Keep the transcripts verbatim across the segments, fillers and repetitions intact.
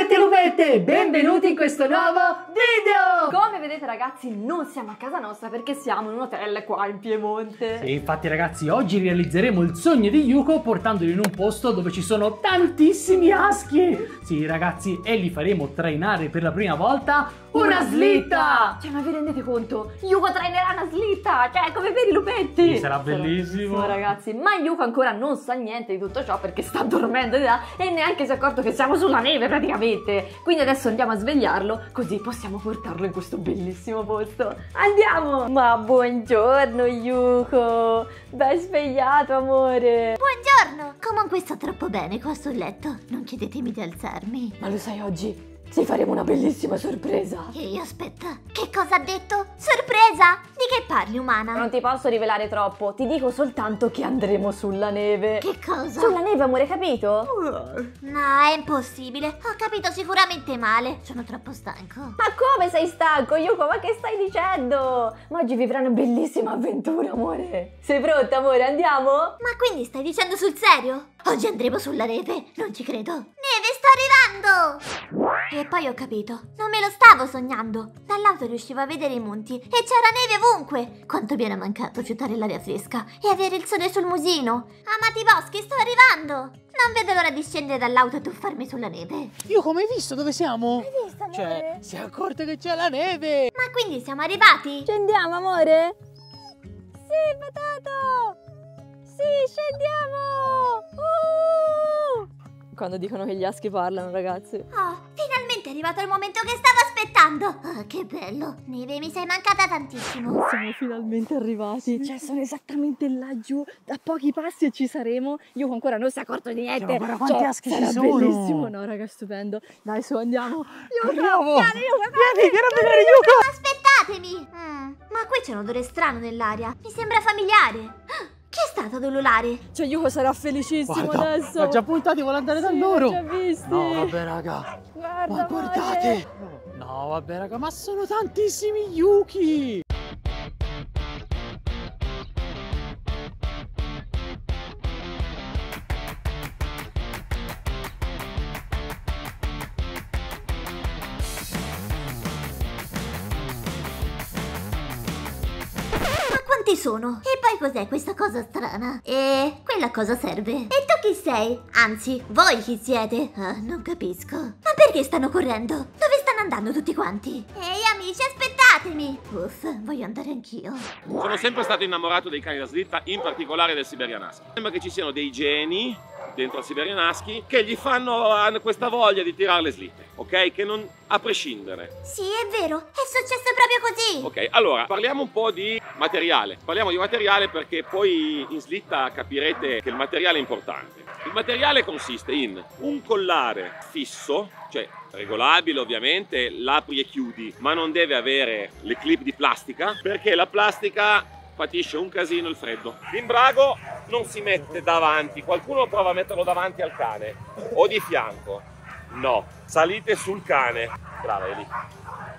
Lupette e lupette, benvenuti in questo nuovo video! Come vedete ragazzi, non siamo a casa nostra perché siamo in un hotel qua in Piemonte. Sì, infatti ragazzi, oggi realizzeremo il sogno di Yuko portandolo in un posto dove ci sono tantissimi aschi. Sì ragazzi, e li faremo trainare per la prima volta una, una slitta. slitta! Cioè, ma vi rendete conto? Yuko trainerà una slitta, cioè come veri lupetti! Sì, sarà bellissimo! Sì, ragazzi, ma Yuko ancora non sa niente di tutto ciò perché sta dormendo di là e neanche si è accorto che siamo sulla neve praticamente. Quindi adesso andiamo a svegliarlo, così possiamo portarlo in questo bellissimo posto. Andiamo! Ma buongiorno Yuko, ben svegliato amore. Buongiorno, comunque sto troppo bene qua sul letto, non chiedetemi di alzarmi. Ma lo sai oggi? Ci faremo una bellissima sorpresa. E io aspetta, che cosa ha detto? Sorpresa? Di che parli umana? Non ti posso rivelare troppo, ti dico soltanto che andremo sulla neve. Che cosa? Sulla neve amore, capito? No, è impossibile, ho capito sicuramente male, sono troppo stanco. Ma come sei stanco Yuko, ma che stai dicendo? Ma oggi vivrà una bellissima avventura amore. Sei pronta amore, andiamo? Ma quindi stai dicendo sul serio? Oggi andremo sulla neve, non ci credo. Neve sta arrivando! E poi ho capito, non me lo stavo sognando. Dall'auto riuscivo a vedere i monti e c'era neve ovunque. Quanto mi era mancato fiutare l'aria fresca e avere il sole sul musino. Amati boschi, sto arrivando! Non vedo l'ora di scendere dall'auto e tuffarmi sulla neve. Io come hai visto dove siamo? Hai visto amore? Cioè, si è accorta che c'è la neve. Ma quindi siamo arrivati? Scendiamo amore? Sì patato! Sì, scendiamo! Uh! Quando dicono che gli aschi parlano, ragazzi. Oh, finalmente è arrivato il momento che stavo aspettando. Oh, che bello. Neve, mi sei mancata tantissimo. Siamo finalmente arrivati. Cioè, sono esattamente laggiù. Da pochi passi e ci saremo. Io ancora non si è accorto di niente. Cioè, ma quanti cioè, aschi ci sono. Bellissimo, no, raga, stupendo. Dai, su, andiamo. Yuko, andiamo. Vieni, vieni a vedere Yuko. Aspettatemi. Mm, ma qui c'è un odore strano nell'aria. Mi sembra familiare. Che è stato ad ululare? Cioè Yuko sarà felicissimo. Guarda, adesso ho già puntati, vuole andare sì, da loro. Già visti. No vabbè raga, guarda, ma guardate amore. No vabbè raga, ma sono tantissimi Yuki. Sono. E poi cos'è questa cosa strana? E quella cosa serve. E tu chi sei? Anzi, voi chi siete? Ah, non capisco. Ma perché stanno correndo? Dove stanno andando tutti quanti? Ehi amici, aspettatemi! Uff, voglio andare anch'io. Sono sempre stato innamorato dei cani da slitta, in particolare del Siberian Husky. Sembra che ci siano dei geni dentro al Siberian Husky che gli fanno questa voglia di tirare le slitte, ok? Che non... a prescindere. Sì, è vero, è successo proprio così. Ok, allora parliamo un po' di materiale. Parliamo di materiale perché poi in slitta capirete che il materiale è importante. Il materiale consiste in un collare fisso, cioè regolabile ovviamente, l'apri e chiudi, ma non deve avere le clip di plastica perché la plastica patisce un casino il freddo. L'imbrago non si mette davanti, qualcuno prova a metterlo davanti al cane o di fianco. No, salite sul cane. Brava, è lì.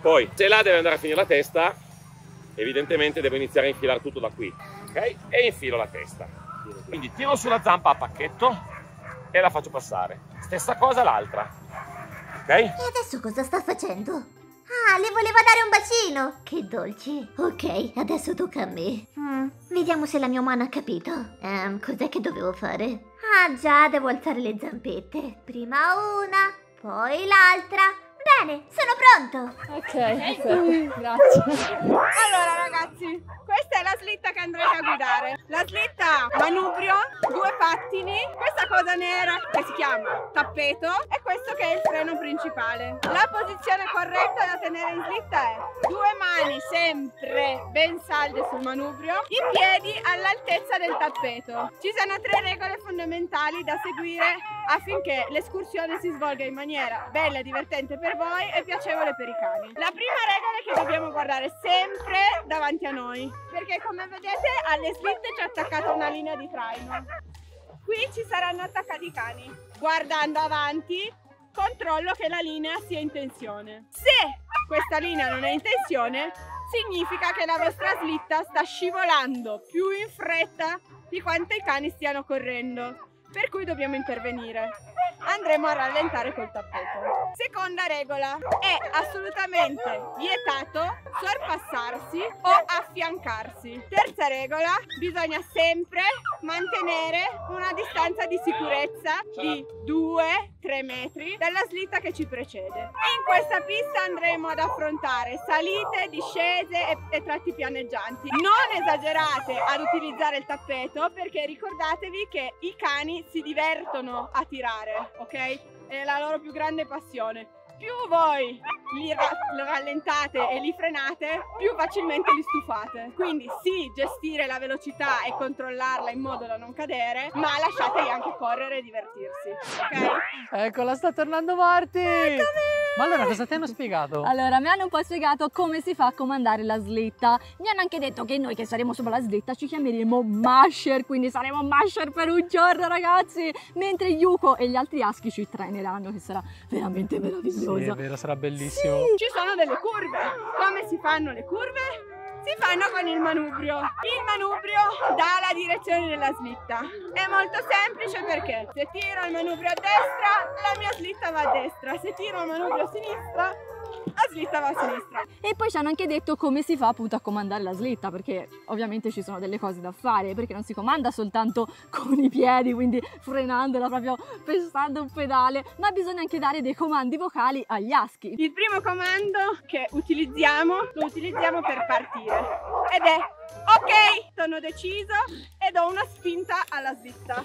Poi, se là deve andare a finire la testa, evidentemente devo iniziare a infilare tutto da qui. Ok? E infilo la testa. Quindi tiro sulla zampa a pacchetto e la faccio passare. Stessa cosa l'altra. Ok? E adesso cosa sta facendo? Ah, le voleva dare un bacino. Che dolci. Ok, adesso tocca a me. Mm, vediamo se la mia umana ha capito. Um, cos'è che dovevo fare? Ah già, devo alzare le zampette. Prima una, poi l'altra. Bene, sono pronto. Ok, okay. Grazie. Allora ragazzi, questa è la slitta che andrete a guidare. La slitta manubrio, due pattini, questa cosa nera che si chiama tappeto e questo che è il freno principale. La posizione corretta da tenere in slitta è due mani sempre ben salde sul manubrio, i piedi all'altezza del tappeto. Ci sono tre regole fondamentali da seguire affinché l'escursione si svolga in maniera bella, divertente per voi e piacevole per i cani. La prima regola è che dobbiamo guardare sempre davanti a noi, perché come vedete alle slitte c'è attaccata una linea di traino. Qui ci saranno attaccati i cani. Guardando avanti, controllo che la linea sia in tensione. Se questa linea non è in tensione, significa che la vostra slitta sta scivolando più in fretta di quanto i cani stiano correndo. per cui dobbiamo intervenire. Andremo a rallentare col tappeto. Seconda regola: è assolutamente vietato sorpassarsi o affiancarsi. Terza regola: bisogna sempre mantenere una distanza di sicurezza di due tre metri dalla slitta che ci precede. In questa pista andremo ad affrontare salite, discese e, e tratti pianeggianti. Non esagerate ad utilizzare il tappeto, perché ricordatevi che i cani si divertono a tirare, ok? È la loro più grande passione. Più voi li ra rallentate e li frenate, più facilmente li stufate. Quindi sì, gestire la velocità e controllarla in modo da non cadere, ma lasciateli anche correre e divertirsi, ok? Eccola, sta tornando Marti! Eccomi! Ma allora cosa ti hanno spiegato? Allora mi hanno un po' spiegato come si fa a comandare la slitta. Mi hanno anche detto che noi che saremo sopra la slitta ci chiameremo Masher, quindi saremo Masher per un giorno, ragazzi, mentre Yuko e gli altri aschi ci traineranno, che sarà veramente meraviglioso. Sì, è vero, sarà bellissimo. Sì. Ci sono delle curve. Come si fanno le curve? Si fanno con il manubrio. Il manubrio dà la direzione della slitta. È molto semplice, perché se tiro il manubrio a destra, la mia slitta va a destra. Se tiro il manubrio a sinistra, la slitta va a sinistra. E poi ci hanno anche detto come si fa appunto a comandare la slitta, perché ovviamente ci sono delle cose da fare, perché non si comanda soltanto con i piedi, quindi frenandola, proprio pestando un pedale, ma bisogna anche dare dei comandi vocali agli aschi. Il primo comando che utilizziamo lo utilizziamo per partire, ed è: ok, sono deciso, e do una spinta alla slitta.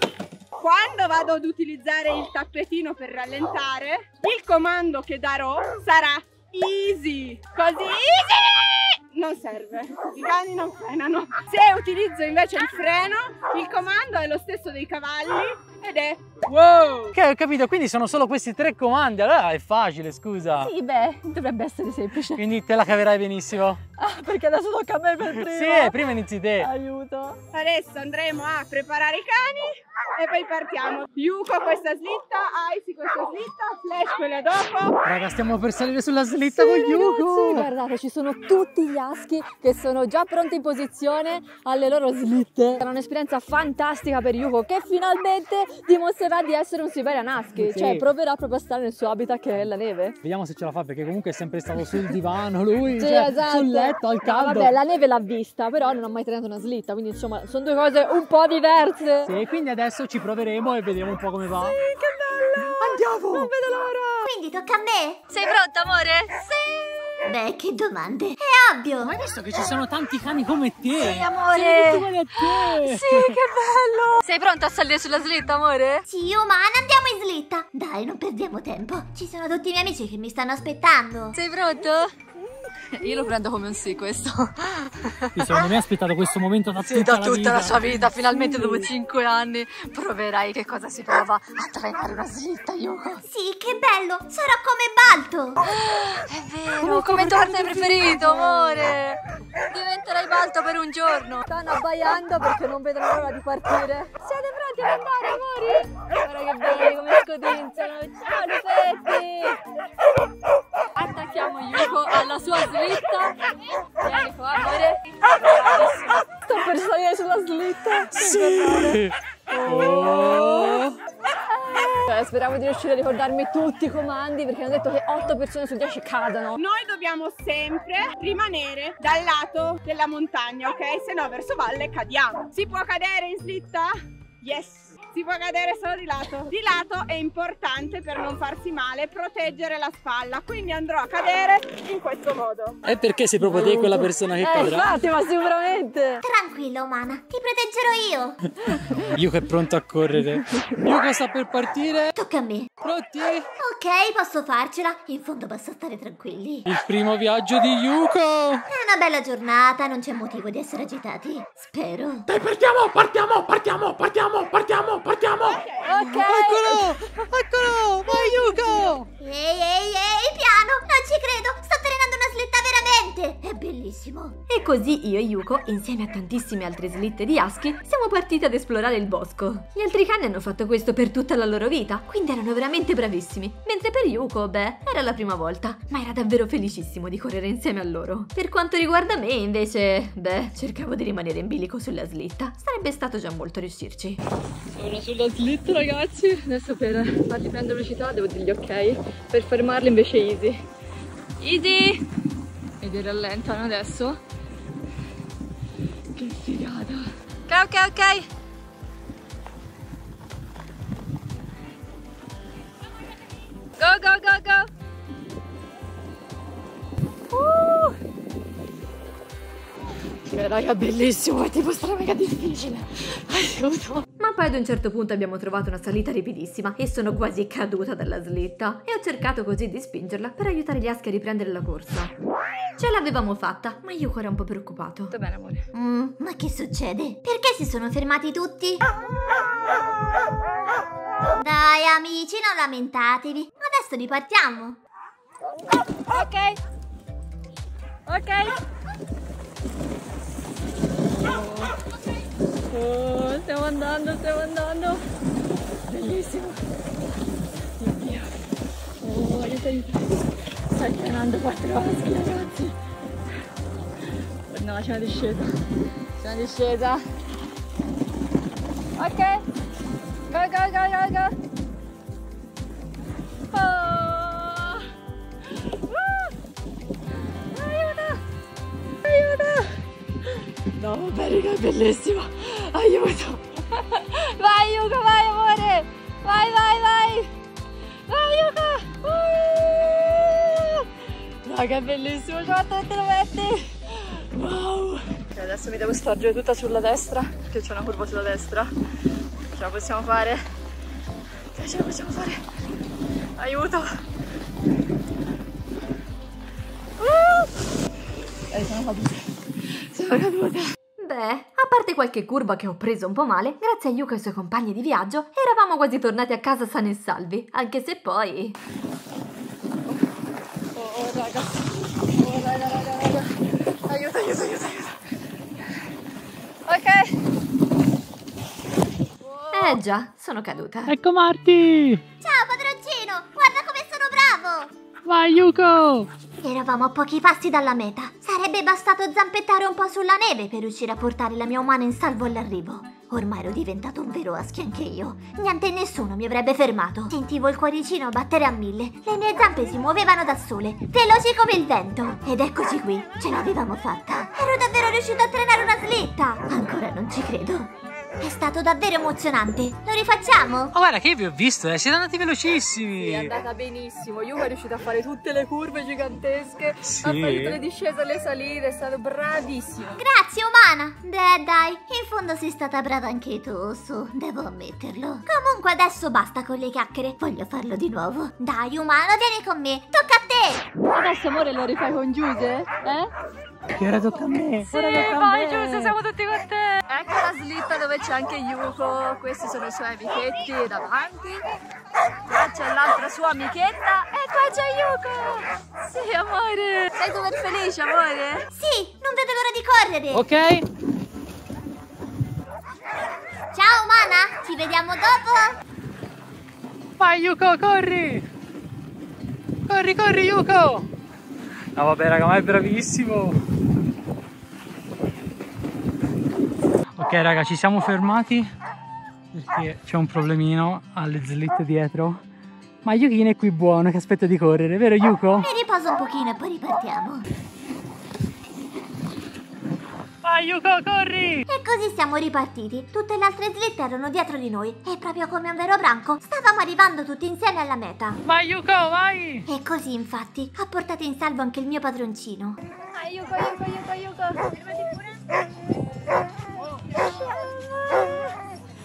Quando vado ad utilizzare il tappetino per rallentare, il comando che darò sarà easy. Così easy non serve, i cani non frenano. Se utilizzo invece il freno, il comando è lo stesso dei cavalli ed è wow. Che ho capito, quindi sono solo questi tre comandi, allora è facile, scusa. Sì, beh, dovrebbe essere semplice. Quindi te la caverai benissimo. Ah, perché adesso tocca a me per prima. Sì, prima inizi te. Aiuto. Adesso andremo a preparare i cani e poi partiamo. Yuko questa slitta, Aisy questa slitta, Flash quella dopo. Raga, stiamo per salire sulla slitta, sì, con ragazzi, Yuko. Guardate, ci sono tutti gli aschi che sono già pronti in posizione alle loro slitte. Sarà un'esperienza fantastica per Yuko, che finalmente dimostrerà di essere un Siberian Husky. Sì. Cioè proverà proprio a stare nel suo habitat, che è la neve. Vediamo se ce la fa, perché comunque è sempre stato sul divano lui, sì, cioè, esatto, sul letto, al caldo. No, vabbè, la neve l'ha vista, però non ha mai trainato una slitta, quindi insomma sono due cose un po' diverse. Sì, quindi adesso ci proveremo e vedremo un po' come va. Sì, che bello! Andiamo! Non vedo l'ora! Quindi tocca a me! Sei pronta, amore? Sì! Beh, che domande! È ovvio! Ma hai visto che ci sono tanti cani come te? Sì, amore! Sono tutti a te! Sì, che bello! Sei pronta a salire sulla slitta, amore? Sì, umana, andiamo in slitta! Dai, non perdiamo tempo! Ci sono tutti i miei amici che mi stanno aspettando! Sei pronto? Io lo prendo come un sì, questo. Io secondo me ha aspettato questo momento da tutta, sì, da tutta la, vita. la sua vita. Finalmente, sì, dopo cinque anni proverai che cosa si prova a trainare una slitta, Yuko. Sì, che bello, sarà come Balto. È vero, oh, come il tuo cartone preferito, amore. Diventerai Balto per un giorno. Stanno abbaiando perché non vedono l'ora di partire. Siete pronti ad andare, amori? Guarda che belli come scodinzano. Ciao, Lufetti. Attacchiamo Yuko alla sua slitta. Vieni qua, amore. Sto per salire sulla slitta. Sì. Oh. Cioè, speravo di riuscire a ricordarmi tutti i comandi, perché hanno detto che otto persone su dieci cadono. Noi dobbiamo sempre rimanere dal lato della montagna, ok? Se no verso valle cadiamo. Si può cadere in slitta? Yes. Si può cadere solo di lato. Di lato è importante per non farsi male, proteggere la spalla, quindi andrò a cadere in questo modo. E perché sei proprio te quella persona che eh, cadrà? Infatti, ma sicuramente. Tranquilla, umana, ti proteggerò io. Yuko è pronto a correre. Yuko sta per partire. Tocca a me. Pronti? Ok, posso farcela. In fondo basta stare tranquilli. Il primo viaggio di Yuko. È una bella giornata, non c'è motivo di essere agitati. Spero. Dai, partiamo, partiamo, partiamo, partiamo, partiamo. Partiamo! Ok! Eccolo! Eccolo! Vai, Yuko! Ehi, ehi, ehi, piano! Non ci credo! Sto trainando una slitta veramente! È bellissimo! E così Così io e Yuko, insieme a tantissime altre slitte di husky, siamo partiti ad esplorare il bosco. Gli altri cani hanno fatto questo per tutta la loro vita, quindi erano veramente bravissimi. Mentre per Yuko, beh, era la prima volta, ma era davvero felicissimo di correre insieme a loro. Per quanto riguarda me, invece, beh, cercavo di rimanere in bilico sulla slitta. Sarebbe stato già molto riuscirci. Sono sulla slitta, ragazzi. Adesso per farli prendere velocità devo dirgli ok, per fermarli invece easy. Easy! Ed rallentano adesso. Che figata! Ok, ok, ok! Go, go, go, go! Uh! Che raga, bellissimo! È tipo stra mega difficile! Aiuto! Ma poi ad un certo punto abbiamo trovato una salita ripidissima e sono quasi caduta dalla slitta e ho cercato così di spingerla per aiutare gli aschi a riprendere la corsa. Ce l'avevamo fatta, ma io era un po' preoccupato. Tutto bene, amore. Mm, ma che succede? Perché si sono fermati tutti? Dai amici, non lamentatevi. Adesso ripartiamo. Ok. Ok. Ok. Oh, stiamo andando, stiamo andando. Bellissimo. Oddio. Oh, aiuto, aiuto. Sto chiamando quattro aschi, ragazzi. No, c'è una discesa. C'è una discesa. Ok. Go, go, go, go, go. Oh. Uh. Aiuto. Aiuto. No, vabbè, raga, è bellissimo. Aiuto! Vai Yuko, vai amore! Vai, vai, vai! Vai Yuko! Uh! Raga, è bellissimo, guarda che te lo metti! Wow! Okay, adesso mi devo storgere tutta sulla destra, perché c'è una curva sulla destra. Ce la possiamo fare? Okay, ce la possiamo fare! Aiuto! Uh! Eh, sono caduta! Sono caduta! Beh, a parte qualche curva che ho preso un po' male, grazie a Yuko e ai suoi compagni di viaggio eravamo quasi tornati a casa sani e salvi, anche se poi... Oh, oh raga, oh raga, raga, raga, aiuto, aiuto, aiuto, aiuto. Ok. Wow. Eh già, sono caduta. Ecco Marti! Ciao padroncino, guarda come sono bravo! Vai Yuko! Eravamo a pochi passi dalla meta. Sarebbe bastato zampettare un po' sulla neve per riuscire a portare la mia umana in salvo all'arrivo. Ormai ero diventato un vero husky anche io. Niente e nessuno mi avrebbe fermato. Sentivo il cuoricino battere a mille. Le mie zampe si muovevano da sole, veloci come il vento. Ed eccoci qui, ce l'avevamo fatta. Ero davvero riuscito a trenare una slitta. Ancora non ci credo. È stato davvero emozionante. Lo rifacciamo? Oh guarda che io vi ho visto, eh. Siete andati velocissimi. Sì, è andata benissimo. Yuko è riuscito a fare tutte le curve gigantesche, sì. Ha fatto le discese e le salite. È stato bravissimo. Grazie umana. Beh dai, in fondo sei stata brava anche tu. Su, devo ammetterlo. Comunque adesso basta con le chiacchiere. Voglio farlo di nuovo. Dai umano, vieni con me. Tocca a te. Adesso amore lo rifai con Giuse? Eh? Che ora tocca a me. Sì, vai Giuse, siamo tutti con te. Ecco la slitta dove c'è anche Yuko. Questi sono i suoi amichetti davanti. Qua c'è l'altra sua amichetta. E qua c'è Yuko. Sì amore, sei super felice amore? Sì, non vedo l'ora di correre. Ok. Ciao umana, ci vediamo dopo. Vai Yuko, corri. Corri, corri Yuko. No vabbè raga, ma è bravissimo. Ok raga, ci siamo fermati perché c'è un problemino alle slitte dietro. Ma Yukine è qui buono che aspetta di correre, vero Yuko? Mi riposo un pochino e poi ripartiamo. Vai Yuko, corri! E così siamo ripartiti. Tutte le altre slitte erano dietro di noi e proprio come un vero branco stavamo arrivando tutti insieme alla meta. Vai Yuko, vai! E così infatti ha portato in salvo anche il mio padroncino. Vai Yuko, Yuko, Yuko, Yuko! Fermati pure!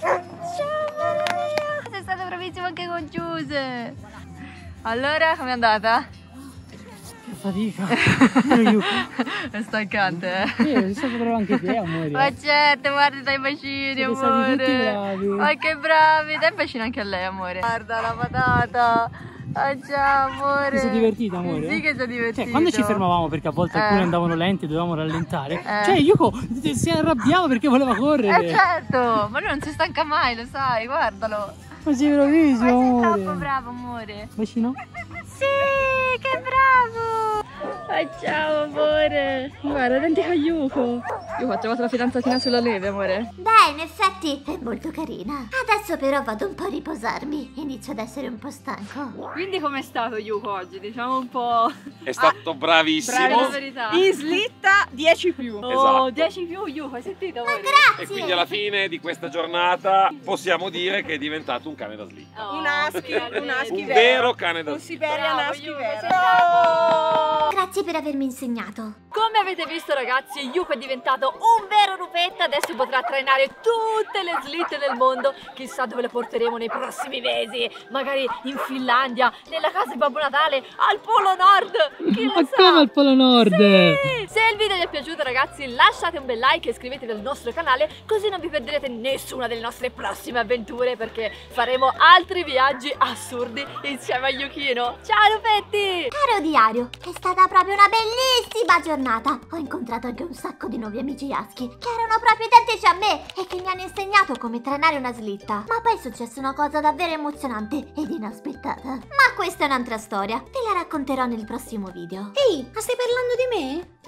Ciao! Sei stato bravissimo anche con Giuse. Allora, com'è andata? Che fatica! È stancante, eh? Io sono stato bravo anche te, amore. Ma certo, guarda dai bacini, amore. Ma che bravi! Dai bacino anche a lei, amore. Guarda la patata! Oh, ciao amore. Ti sei divertita, amore? Sì che sono divertita. Cioè, quando ci fermavamo, perché a volte eh. alcune andavano lenti e dovevamo rallentare, eh. cioè Yuko si arrabbiava perché voleva correre. Eh certo, ma lui non si stanca mai, lo sai, guardalo. Ma ci improvviso, amore. Ma sei troppo bravo, amore. Bacino? Sì, che bravo. Oh, ciao amore. Guarda, tanti con Yuko. Io ho trovato la fidanzatina sulla leve, amore. Beh, in effetti è molto carina. Adesso però vado un po' a riposarmi. Inizio ad essere un po' stanco. Quindi com'è stato Yuko oggi? Diciamo un po'... È stato ah, bravissimo. Bravo, la verità. In slitta dieci più. Oh, esatto. dieci più Yuko, hai sentito? Ma grazie. E quindi alla fine di questa giornata possiamo dire che è diventato un cane da slitta. Oh, un husky, un husky vero. vero cane da slitta. Un siberian husky vero. Oh! Grazie per avermi insegnato. Come avete visto ragazzi, Yuko è diventato un vero rupetta, adesso potrà trainare tutte le slitte del mondo. Chissà dove le porteremo nei prossimi mesi, magari in Finlandia, nella casa di Babbo Natale, al Polo Nord. Chi lo sa? Al Polo Nord? Sì! Se il video vi è piaciuto ragazzi, lasciate un bel like e iscrivetevi al nostro canale, così non vi perderete nessuna delle nostre prossime avventure, perché faremo altri viaggi assurdi insieme a Yukino. Ciao rupetti! Caro diario, è stata proprio una bellissima giornata. Ho incontrato anche un sacco di nuovi amici Husky, che erano proprio identici a me e che mi hanno insegnato come trainare una slitta. Ma poi è successa una cosa davvero emozionante ed inaspettata. Ma questa è un'altra storia, te la racconterò nel prossimo video. Ehi, ma stai parlando di me?